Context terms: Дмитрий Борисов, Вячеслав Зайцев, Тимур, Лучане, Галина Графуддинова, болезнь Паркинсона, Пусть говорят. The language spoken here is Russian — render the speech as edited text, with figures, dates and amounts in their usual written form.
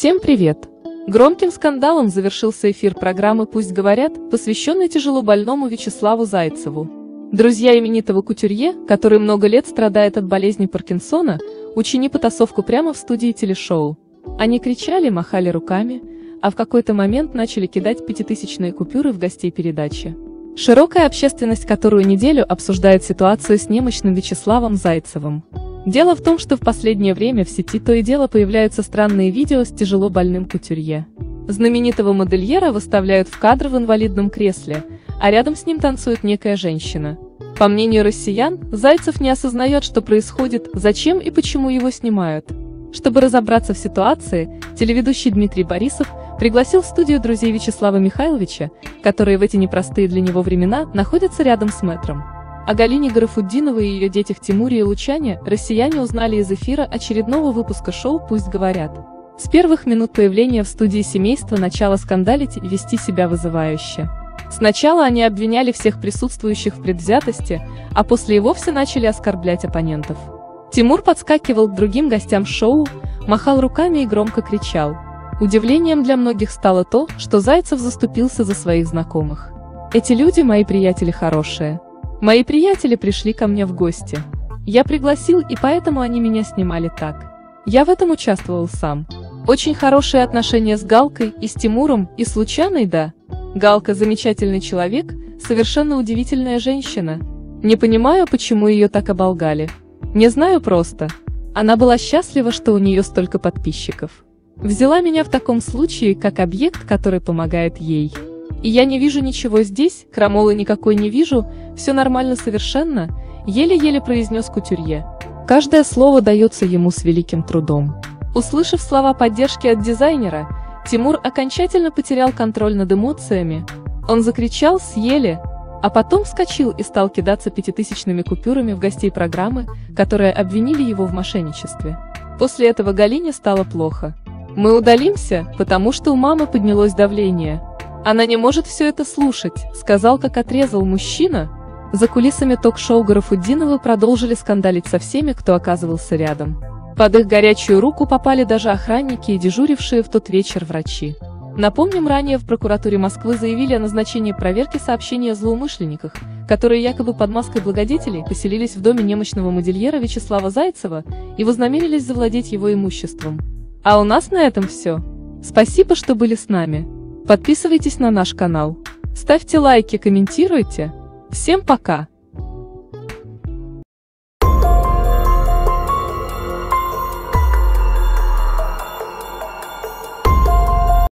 Всем привет! Громким скандалом завершился эфир программы «Пусть говорят», посвященный тяжелобольному Вячеславу Зайцеву. Друзья именитого кутюрье, который много лет страдает от болезни Паркинсона, учинили потасовку прямо в студии телешоу. Они кричали, махали руками, а в какой-то момент начали кидать 5000-е купюры в гостей передачи. Широкая общественность которую неделю обсуждает ситуацию с немощным Вячеславом Зайцевым. Дело в том, что в последнее время в сети то и дело появляются странные видео с тяжело больным кутюрье. Знаменитого модельера выставляют в кадр в инвалидном кресле, а рядом с ним танцует некая женщина. По мнению россиян, Зайцев не осознает, что происходит, зачем и почему его снимают. Чтобы разобраться в ситуации, телеведущий Дмитрий Борисов пригласил в студию друзей Вячеслава Михайловича, которые в эти непростые для него времена находятся рядом с мэтром. О Галине Графуддиновой и ее детях Тимуре и Лучане россияне узнали из эфира очередного выпуска шоу «Пусть говорят». С первых минут появления в студии семейства начало скандалить и вести себя вызывающе. Сначала они обвиняли всех присутствующих в предвзятости, а после и вовсе начали оскорблять оппонентов. Тимур подскакивал к другим гостям шоу, махал руками и громко кричал. Удивлением для многих стало то, что Зайцев заступился за своих знакомых. «Эти люди мои приятели хорошие. Мои приятели пришли ко мне в гости. Я пригласил, и поэтому они меня снимали так. Я в этом участвовал сам. Очень хорошие отношения с Галкой, и с Тимуром, и с Лучаной, да. Галка замечательный человек, совершенно удивительная женщина. Не понимаю, почему ее так оболгали. Не знаю просто. Она была счастлива, что у нее столько подписчиков. Взяла меня в таком случае, как объект, который помогает ей. И я не вижу ничего здесь, крамолы никакой не вижу, все нормально совершенно», — еле-еле произнес кутюрье. Каждое слово дается ему с великим трудом. Услышав слова поддержки от дизайнера, Тимур окончательно потерял контроль над эмоциями. Он закричал «съели», а потом вскочил и стал кидаться 5000-ными купюрами в гостей программы, которые обвинили его в мошенничестве. После этого Галине стало плохо. «Мы удалимся, потому что у мамы поднялось давление. Она не может все это слушать», — сказал, как отрезал мужчина. За кулисами ток-шоу Графуддиновы продолжили скандалить со всеми, кто оказывался рядом. Под их горячую руку попали даже охранники и дежурившие в тот вечер врачи. Напомним, ранее в прокуратуре Москвы заявили о назначении проверки сообщений о злоумышленниках, которые якобы под маской благодетелей поселились в доме немощного модельера Вячеслава Зайцева и вознамерились завладеть его имуществом. А у нас на этом все. Спасибо, что были с нами. Подписывайтесь на наш канал. Ставьте лайки, комментируйте. Всем пока!